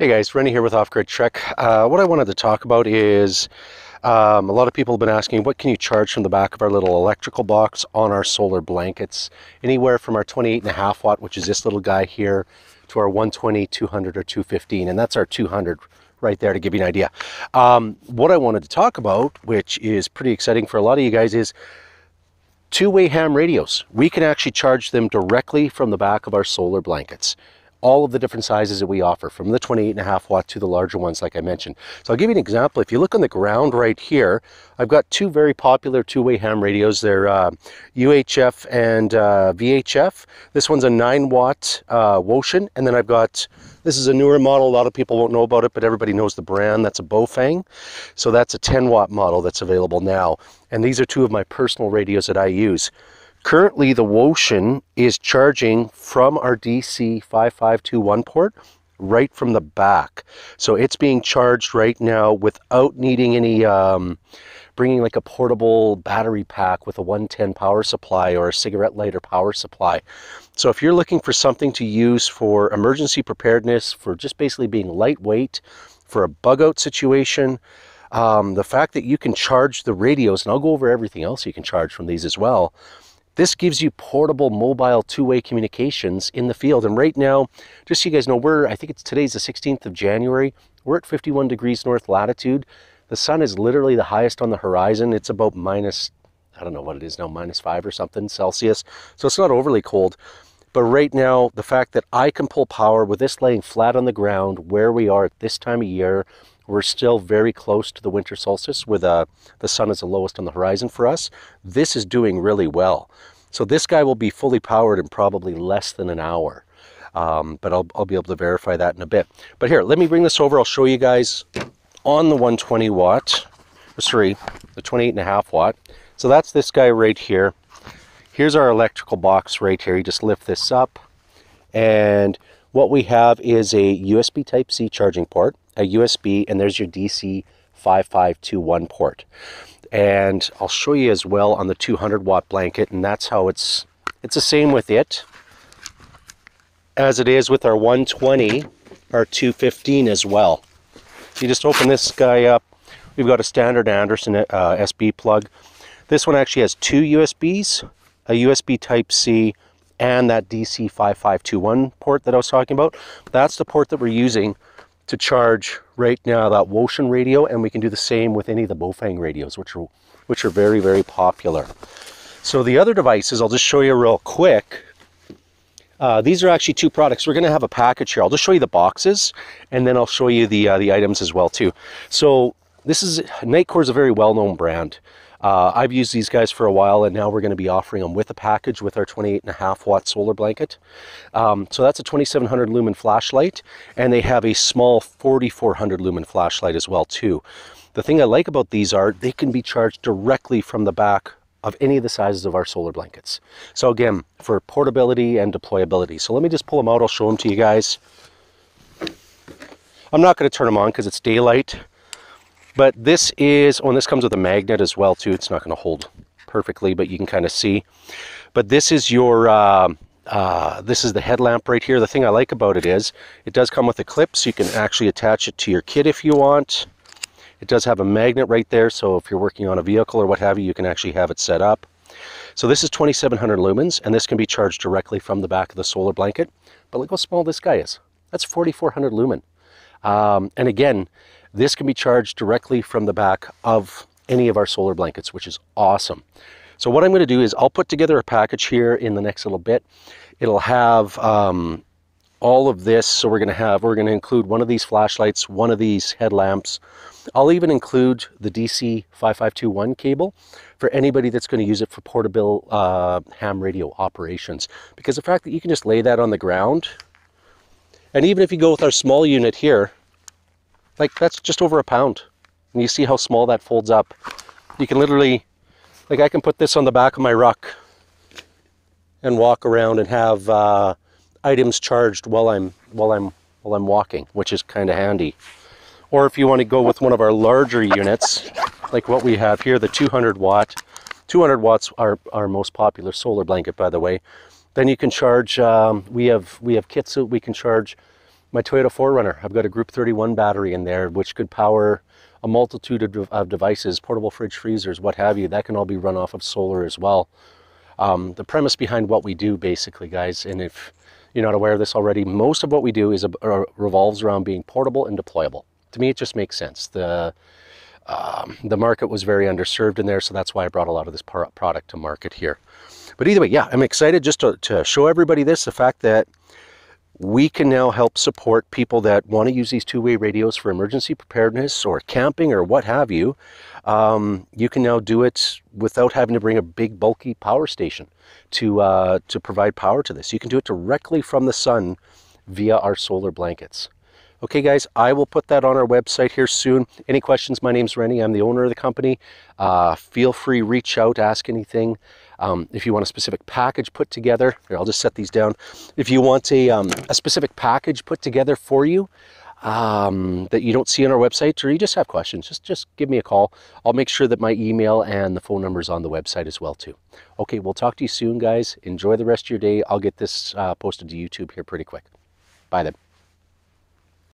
Hey guys, Rennie here with Off Grid Trek. What I wanted to talk about is a lot of people have been asking, what can you charge from the back of our little electrical box on our solar blankets? Anywhere from our 28.5 watt, which is this little guy here, to our 120, 200, or 215, and that's our 200 right there to give you an idea. What I wanted to talk about, which is pretty exciting for a lot of you guys, is two-way ham radios. We can actually charge them directly from the back of our solar blankets. All of the different sizes that we offer, from the 28.5 watt to the larger ones like I mentioned. So I'll give you an example. If you look on the ground right here, I've got two very popular two-way ham radios. They're UHF and VHF. This one's a 9 watt Wouxun, and then I've got, this is a newer model, a lot of people won't know about it, but everybody knows the brand, that's a Baofeng. So that's a 10 watt model that's available now. And these are two of my personal radios that I use. Currently, the Wouxun is charging from our DC5521 port right from the back. So it's being charged right now without needing any, bringing like a portable battery pack with a 110 power supply or a cigarette lighter power supply. So if you're looking for something to use for emergency preparedness, for just basically being lightweight, for a bug out situation, the fact that you can charge the radios, and I'll go over everything else you can charge from these as well, this gives you portable, mobile, two-way communications in the field. And right now, just so you guys know, I think today's the 16th of January. We're at 51 degrees north latitude. The sun is literally the highest on the horizon. It's about minus, I don't know what it is now, -5 or something Celsius. So it's not overly cold. But right now, the fact that I can pull power with this laying flat on the ground where we are at this time of year, we're still very close to the winter solstice with the sun is the lowest on the horizon for us. This is doing really well. So this guy will be fully powered in probably less than an hour. But I'll be able to verify that in a bit. But here, let me bring this over. I'll show you guys on the 120 watt, sorry, the 28.5 watt. So that's this guy right here. Here's our electrical box right here. You just lift this up. And what we have is a USB Type-C charging port, a USB, and there's your DC5521 port. And I'll show you as well on the 200 watt blanket, and that's how it's the same with it as it is with our 120, our 215 as well. You just open this guy up. We've got a standard Anderson SB plug. This one actually has two USBs, a USB Type-C, and that DC5521 port that I was talking about. That's the port that we're using to charge right now that Wouxun radio, and we can do the same with any of the Baofeng radios, which are very, very popular. So the other devices, I'll just show you real quick. These are actually two products. We're gonna have a package here. I'll just show you the boxes, and then I'll show you the items as well too. So this is, Nitecore is a very well-known brand. I've used these guys for a while, and now we're going to be offering them with a package with our 28.5 watt solar blanket. So that's a 2700 lumen flashlight, and they have a small 4400 lumen flashlight as well too. The thing I like about these are they can be charged directly from the back of any of the sizes of our solar blankets. So again, for portability and deployability. So let me just pull them out. I'll show them to you guys. I'm not going to turn them on because it's daylight. But this is, oh, and this comes with a magnet as well too. It's not going to hold perfectly, but you can kind of see. But this is your, this is the headlamp right here. The thing I like about it is it does come with a clip, so you can actually attach it to your kit if you want. It does have a magnet right there, so if you're working on a vehicle or what have you can actually have it set up. So this is 2700 lumens, and this can be charged directly from the back of the solar blanket. But look how small this guy is. That's 4400 lumen. And again, this can be charged directly from the back of any of our solar blankets, which is awesome. So what I'm going to do is I'll put together a package here in the next little bit. It'll have all of this. So we're going to include one of these flashlights, one of these headlamps. I'll even include the DC5521 cable for anybody that's going to use it for portable ham radio operations, because the fact that you can just lay that on the ground, and even if you go with our small unit here, like that's just over a pound, and you see how small that folds up. You can literally, like I can put this on the back of my ruck and walk around and have items charged while I'm walking, which is kind of handy. Or if you want to go with one of our larger units, like what we have here, the 200 watt. 200 watts are our most popular solar blanket, by the way. Then you can charge. We have kits that we can charge my Toyota 4Runner. I've got a Group 31 battery in there, which could power a multitude of devices, portable fridge, freezers, what have you. That can all be run off of solar as well. The premise behind what we do, basically, guys, and if you're not aware of this already, most of what we do is revolves around being portable and deployable. To me, it just makes sense. The market was very underserved in there, so that's why I brought a lot of this product to market here. But either way, yeah, I'm excited just to show everybody this, the fact that we can now help support people that want to use these two-way radios for emergency preparedness or camping or what have you. You can now do it without having to bring a big bulky power station to provide power to this. You can do it directly from the sun via our solar blankets. Okay, guys, I will put that on our website here soon. Any questions? My name's Rennie. I'm the owner of the company. Feel free, reach out, ask anything. If you want a specific package put together, here, I'll just set these down. If you want a specific package put together for you that you don't see on our website, or you just have questions, just give me a call. I'll make sure that my email and the phone number is on the website as well, too. Okay, we'll talk to you soon, guys. Enjoy the rest of your day. I'll get this posted to YouTube here pretty quick. Bye then.